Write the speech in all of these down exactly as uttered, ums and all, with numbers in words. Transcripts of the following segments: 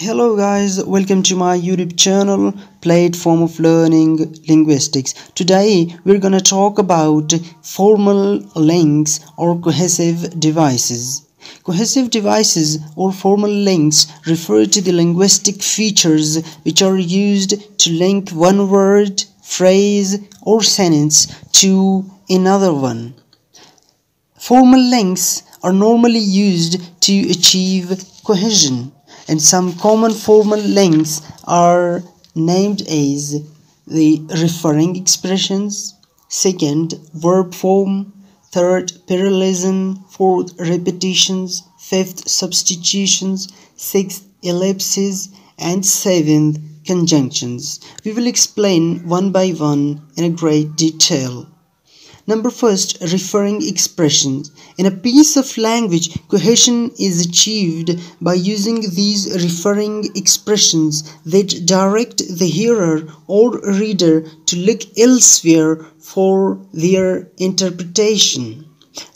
Hello guys, welcome to my YouTube channel Platform of Learning Linguistics. Today we're gonna talk about formal links or cohesive devices. Cohesive devices or formal links refer to the linguistic features which are used to link one word, phrase or sentence to another one. Formal links are normally used to achieve cohesion. And some common formal links are named as the referring expressions, second verb form, third parallelism, fourth repetitions, fifth substitutions, sixth ellipses, and seventh conjunctions. We will explain one by one in a great detail. Number first, referring expressions. In a piece of language, cohesion is achieved by using these referring expressions that direct the hearer or reader to look elsewhere for their interpretation.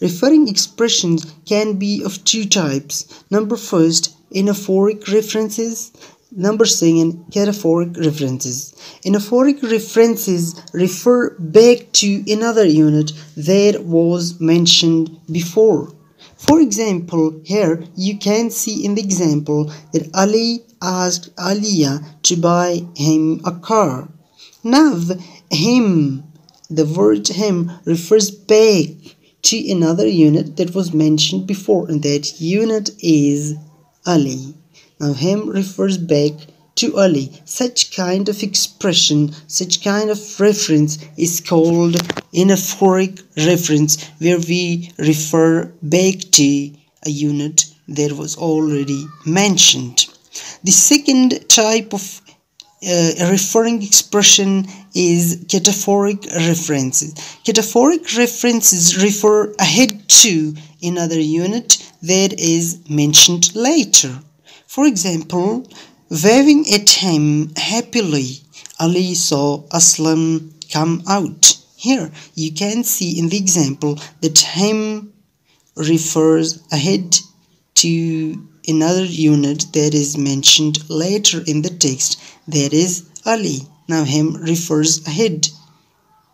Referring expressions can be of two types. Number first, enophoric references. Number second, cataphoric references. Enophoric references refer back to another unit that was mentioned before. For example, here you can see in the example that Ali asked Aliyah to buy him a car. Now, him, the word him, refers back to another unit that was mentioned before, and that unit is Ali. Now, him refers back to Ali. Such kind of expression, such kind of reference is called enophoric reference, where we refer back to a unit that was already mentioned. The second type of uh, referring expression is cataphoric references. Cataphoric references refer ahead to another unit that is mentioned later. For example, waving at him happily, Ali saw Aslam come out. Here you can see in the example that him refers ahead to another unit that is mentioned later in the text, that is Ali. Now him refers ahead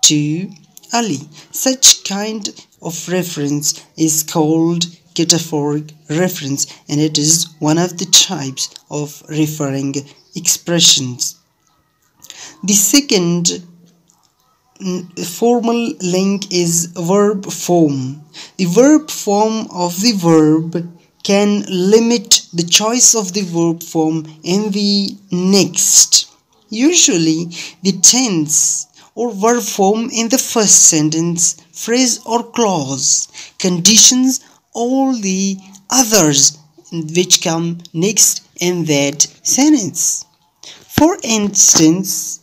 to Ali. Such kind of reference is called cataphoric reference, and it is one of the types of referring expressions. The second formal link is verb form. The verb form of the verb can limit the choice of the verb form in the next. Usually, the tense or verb form in the first sentence, phrase or clause conditions all the others which come next in that sentence. For instance,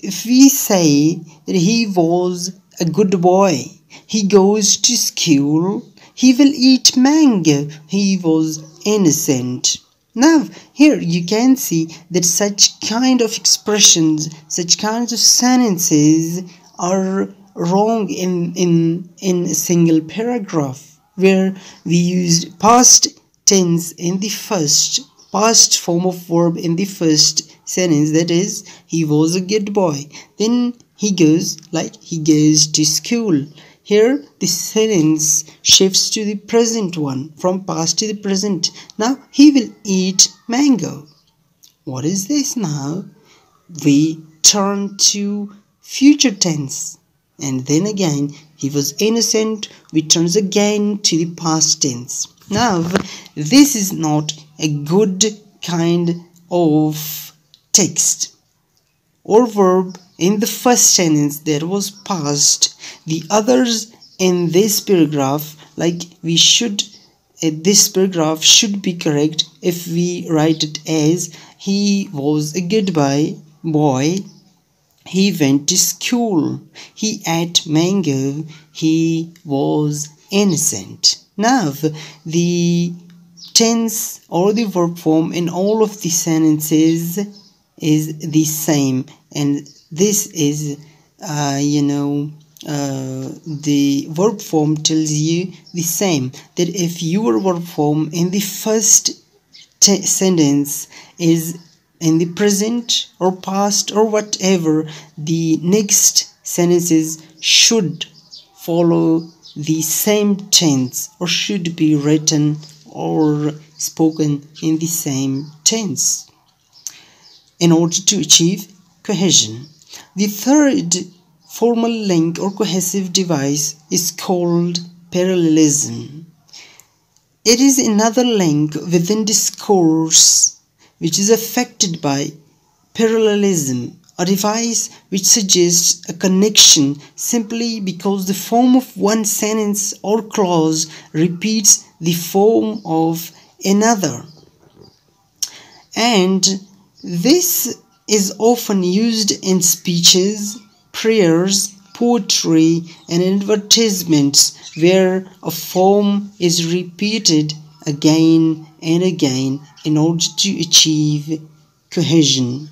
if we say that he was a good boy, he goes to school, he will eat mango, he was innocent. Now, here you can see that such kind of expressions, such kinds of sentences are wrong in, in, in a single paragraph, where we used past tense in the first, past form of verb in the first sentence, that is, he was a good boy. Then he goes, like he goes to school. Here the sentence shifts to the present one, from past to the present. Now he will eat mango. What is this now? We turn to future tense. And then again, he was innocent, returns again to the past tense. Now, this is not a good kind of text or verb in the first sentence that was past. The others in this paragraph, like we should, uh, this paragraph should be correct if we write it as he was a goodbye boy. He went to school, he ate mango, he was innocent. Now, the tense or the verb form in all of the sentences is the same, and this is, uh, you know, uh, the verb form tells you the same, that if your verb form in the first sentence is in the present or past or whatever, the next sentences should follow the same tense or should be written or spoken in the same tense in order to achieve cohesion. The third formal link or cohesive device is called parallelism. It is another link within discourse which is affected by parallelism, a device which suggests a connection simply because the form of one sentence or clause repeats the form of another. And this is often used in speeches, prayers, poetry, and advertisements where a form is repeated again and again in order to achieve cohesion.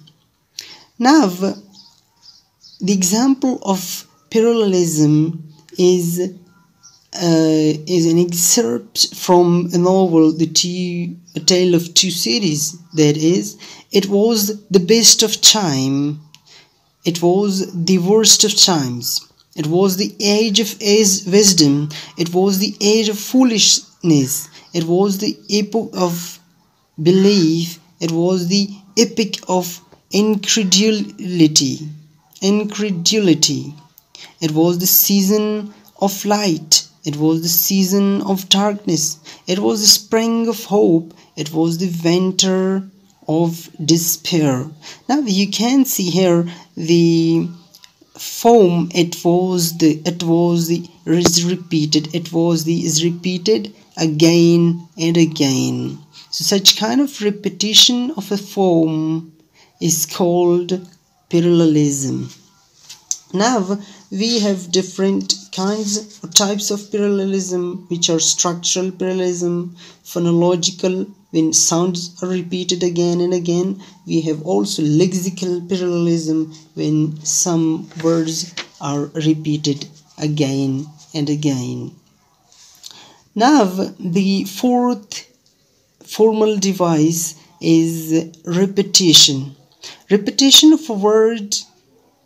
Now, the example of parallelism is, uh, is an excerpt from a novel, the two, A Tale of Two Cities, that is, it was the best of time, it was the worst of times, it was the age of wisdom, it was the age of foolishness, it was the epoch of belief, it was the epoch of incredulity incredulity it was the season of light, it was the season of darkness, it was the spring of hope, it was the winter of despair. Now you can see here the form it was the it was the is repeated it was the is repeated again and again. So such kind of repetition of a form is called parallelism. Now we have different kinds or types of parallelism, which are structural parallelism, phonological, when sounds are repeated again and again. We have also lexical parallelism, when some words are repeated again and again. Now the fourth formal device is repetition. Repetition of a word,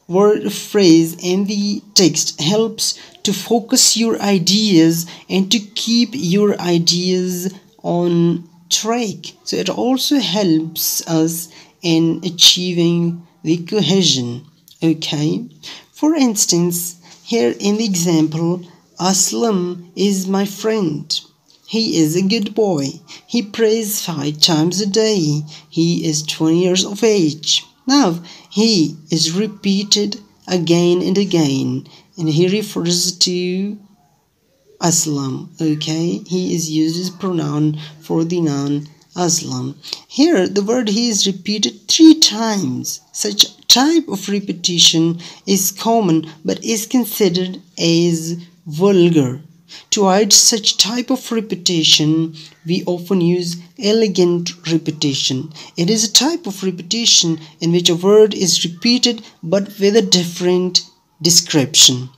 word or phrase in the text helps to focus your ideas and to keep your ideas on track. So it also helps us in achieving the cohesion. Okay, for instance, here in the example, Aslam is my friend. He is a good boy. He prays five times a day. He is twenty years of age. Now, he is repeated again and again, and he refers to Aslam. Okay, he is used as pronoun for the noun Aslam. Here, the word he is repeated three times. Such type of repetition is common but is considered as vulgar. To hide such type of repetition, we often use elegant repetition. It is a type of repetition in which a word is repeated but with a different description.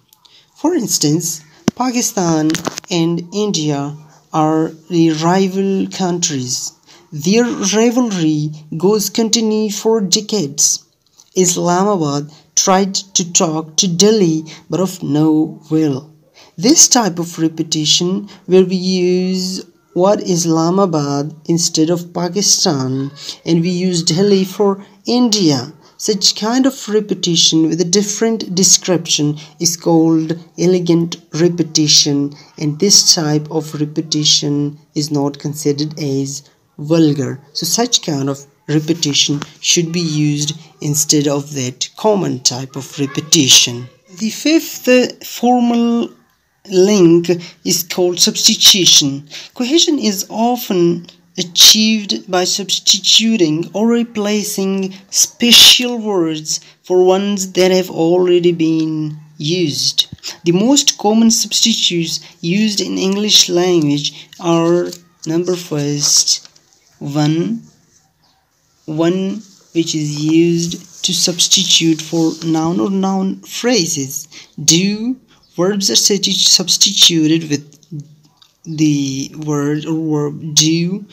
For instance, Pakistan and India are the rival countries. Their rivalry goes continuing for decades. Islamabad tried to talk to Delhi but of no avail. This type of repetition, where we use what Islamabad instead of Pakistan and we use Delhi for India, such kind of repetition with a different description is called elegant repetition, and this type of repetition is not considered as vulgar. So such kind of repetition should be used instead of that common type of repetition. The fifth uh, formal link is called substitution. Cohesion is often achieved by substituting or replacing special words for ones that have already been used. The most common substitutes used in English language are number first, one, one which is used to substitute for noun or noun phrases, do. Verbs are substituted with the word or verb do,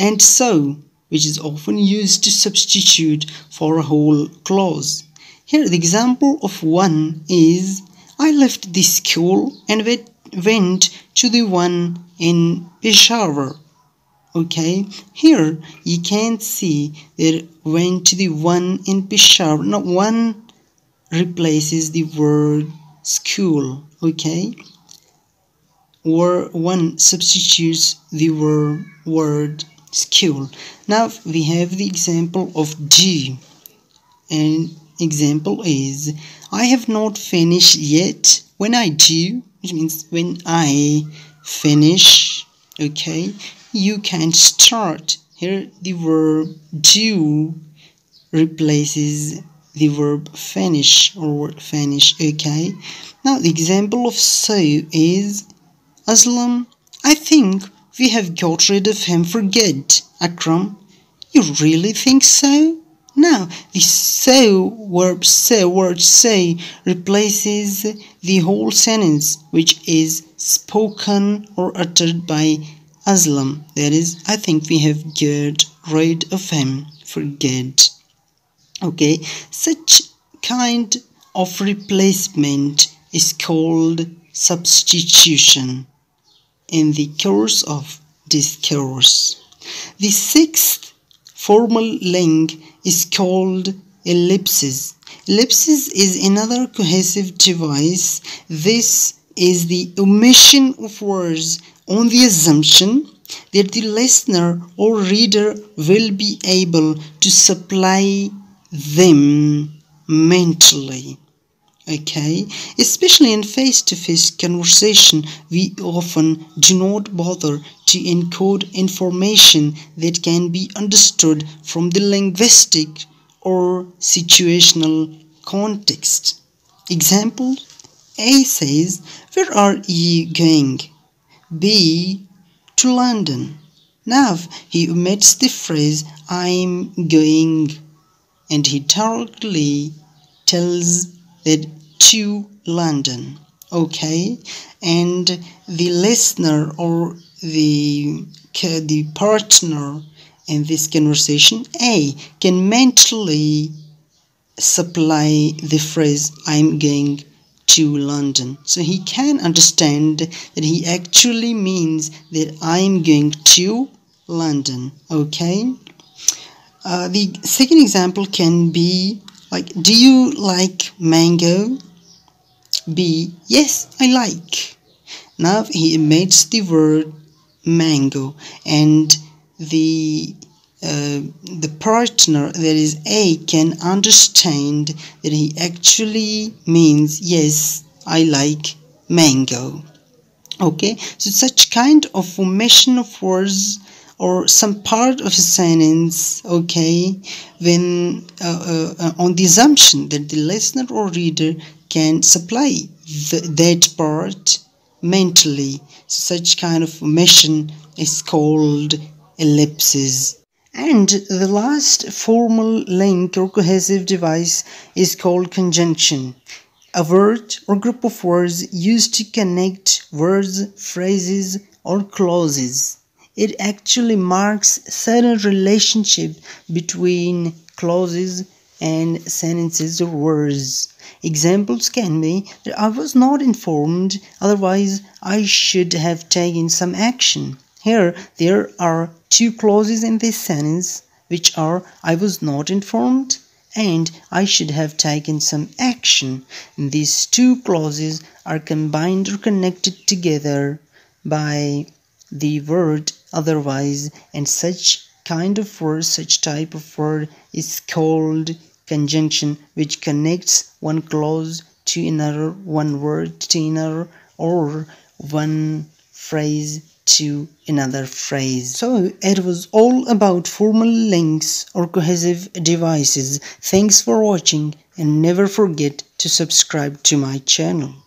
and so. which is often used to substitute for a whole clause. Here the example of one is, I left the school and went to the one in Peshawar. Okay, here you can see that went to the one in Peshawar. Now one replaces the word school. Okay, or one substitutes the word, word school. Now we have the example of D, and example is, I have not finished yet. When I do, which means when I finish, okay, you can start. Here the verb do replaces the verb finish or finish. Okay, now the example of so is, Aslam, I think we have got rid of him for good. Akram, you really think so? Now the so verb say word say replaces the whole sentence which is spoken or uttered by Aslam. That is, I think we have got rid of him for good. Okay, such kind of replacement is called substitution in the course of discourse. The sixth formal link is called ellipsis. Ellipsis is another cohesive device. This is the omission of words on the assumption that the listener or reader will be able to supply them mentally. Okay, especially in face-to-face conversation, we often do not bother to encode information that can be understood from the linguistic or situational context. Example, A says, where are you going? B, to London. Now he omits the phrase, I'm going, and he directly tells that to London. Okay, and the listener or the the partner in this conversation A can mentally supply the phrase I'm going to London, so he can understand that he actually means that I'm going to London. Okay, uh, the second example can be like, do you like mango? B, yes, I like. Now he omits the word mango, and the uh, the partner, that is A, can understand that he actually means, yes, I like mango. Okay, so such kind of formation of words or some part of a sentence, okay, when uh, uh, on the assumption that the listener or reader can supply the, that part mentally. Such kind of formation is called ellipsis. And the last formal link or cohesive device is called conjunction. A word or group of words used to connect words, phrases, or clauses. It actually marks certain relationship between clauses and sentences or words. Examples can be, I was not informed, otherwise I should have taken some action. Here there are two clauses in this sentence, which are, I was not informed and I should have taken some action. And these two clauses are combined or connected together by the word otherwise, and such kind of word, such type of word is called conjunction, which connects one clause to another, one word to another, or one phrase to another phrase. So it was all about formal links or cohesive devices. Thanks for watching, and never forget to subscribe to my channel.